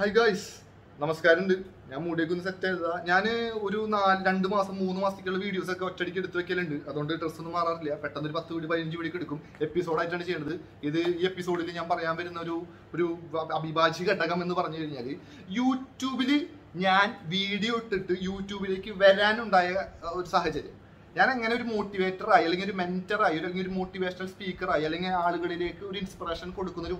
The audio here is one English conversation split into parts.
Hi guys, Namaskaram. I am Uday Gunasekera. I have done 2-3 videos about videos. I don't I am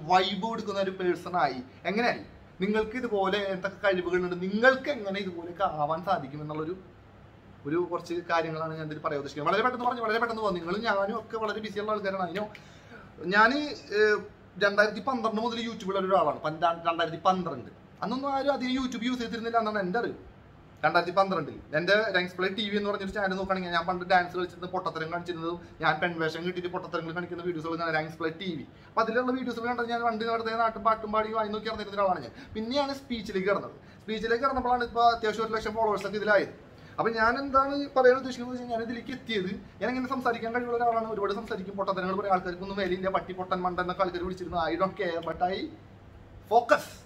a YouTuber. Ningalke the bole and Takaibugan and Ningalke and the Voleka Avansa, the Kimanalu. Would you watch the Karian and the Paradoshi? Whatever the one, whatever the one, Ningalan, I know. Yani Dandai the Pandar knows the YouTube, Pandar the Pandrand. Another the YouTube uses in the Nanander. Dandai the Pandrand. Then the RangsPlay TV and Orange channel opening and Yapan the dancers in the Potatrangan, Yapan Vashing, the Potatrangan in the videos on RangsPlay TV. But the little videos are not back to Mario. I know that they are speech legal. Speech legal is the short election followers. I mean, the Paradis using an delicate theory. And some study can go around some study important than everybody else. I don't care, but I focus.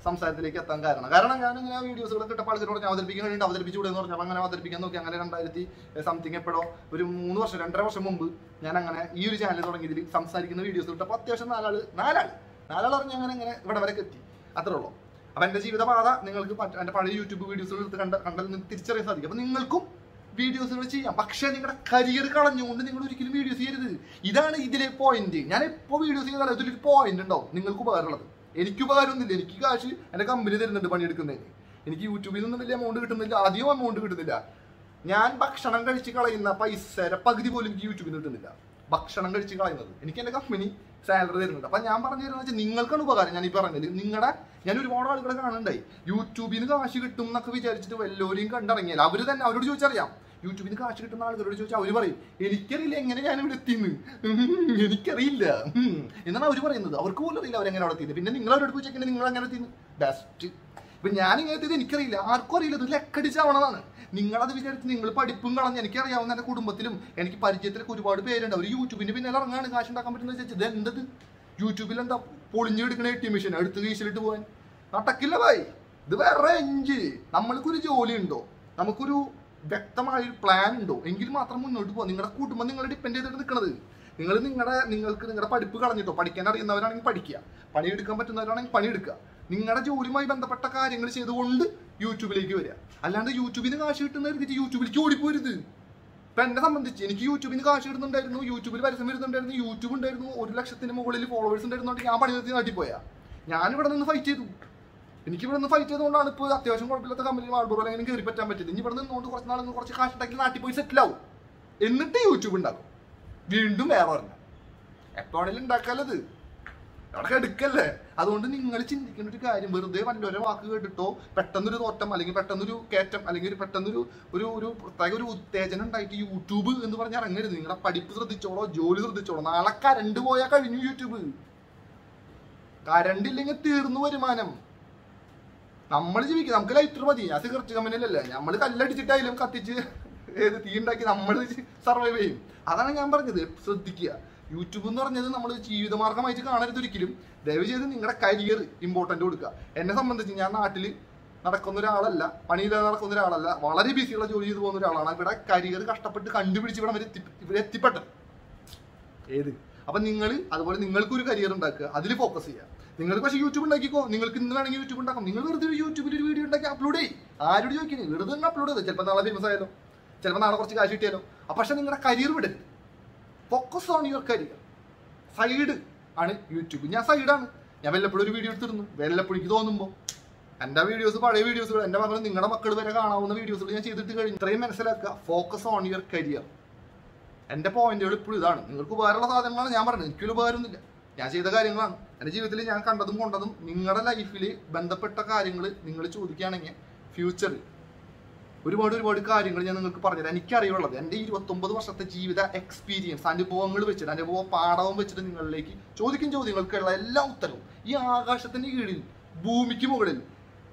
Some side like a Tanga. Videos of the Tapal, other beginning of the Bijuda, other beginning of something a pedo, Munos and Travis Mumbu, Nananga, usually on some side in the videos of Tapatation, Nala, whatever. Atherolo. Avendaji with the Mara, Ningle and a party YouTube videos of the teacher is Ningle videos of Chi, a Pakshan, a career card, and you only kill videos here. Idan is a point, Yanip videos here are a point, and all Ningle Kuba. Any Cuba on the Kikashi and a company in the Bandican. In Cuban, the William Mounted to the Adio Mounted to the Da. Nan Bakshananga Chicago in the Pais said a Pagdibul in YouTube in the Da. Bakshananga Chicago. And he can accompany salary. Panamar and Ningal Kanuba and Niparan, Ningara, Yanu Mora and I. YouTube in the Ashik Tumnakovich to a loading and Darangel, other than Audio Charia. YouTube in the Ashik to Narco River. It carrying any animal team. It carried there. In another river in the cooler in our energy, the pinning loaded which I can run everything. That's it. When Yanning at the Kerala, our Korea to let Kadisha Ningala the Ningle party Punga and carry on the Kudumatilum and Kiparjet could about pay and our YouTube in a long and the company then the YouTube will end up pulling your connecting mission at 3 to 1. Not a killer by the Rangi Namakuri Olindo Namakuru. Vectama planned, Engil Matramun, Ninga could Manning depended on the Kadu. Ningal Ningal Pukanito, Padicana in the running Padikia. Panid come to the running Panidka. Ningarajo Urima and the Pataka, English the wound, YouTube Liguria. And then the YouTube in the Ashit and the YouTube Judy. Pandam and the Chin, YouTube in the Ashit and there no YouTube, there is a million and the YouTube and there no election in the mobile followers and there is not the Amber in the Adipoya. Yanniver than the fight. In given the fight, I don't want to put up the ocean or the company or Borang and repeat it. You don't know what's not what's a hashtag Latipo is a cloud. In the YouTube window, we didn't do ever. According to Dakala, I had a killer. I don't think I can guide him where they want to walk to toe, Patanuru, Otamali, Patanuru, Katam, Allegheny Patanuru, Uru, Tagaru, Tejan and I to YouTube in the Varanga and everything. Padipus of the Choro, Jolis of the Chorna, Alaka and Duoyaka in YouTube. Carandilling a tear, no remanum. Namalic Amkalite Rodi, I think Yamalika let it tell him Katiji survive. Adanamber Sodikia. YouTube nor Nazanachi, the Marga Major to kill him. There is an Ingrakair important Dudka. And some of the Jinana Attili, not a Condorala, Panila Condorala, Valari Bisila, Julius Wonderala, but I carry a cast up at the contribution. Upon Ningali, I was in Ningalkuri career and Daka, Adri focus here. Ningalkashi YouTube and Nagiko, Ningalkin and YouTube and Daka, Ningal YouTube video like upload. I do you kidding, rather than upload the Chelpanavi Masilo, Chelpanachi Telo, a person in a career with it. Focus on your career. Side and YouTube. Yasaidam, Yavella put a video to Vella Puridombo. And the videos about videos and never nothing on the videos. Focus on your career. And the point you put down, Kubarla and Yamar and Kulubar Yashi the Garingan, and Jivitli and Kanda the Montan, Ningala Ifili, Bandapetaka, Ningalichu, the Canning, future. We want to reward carding and Kupar and carry over and eat what Tombo was at the G with that experience and the Bongo which and the Wopar on which the Ningal Lake, Chodikin Jodingal Kerala, Lautaro, Yagash at the Nigel, Boomikimorin.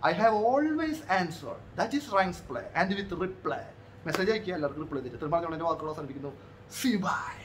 I have always answered. That is RangsPlay and with reply. Message I can't reply. See you, bye.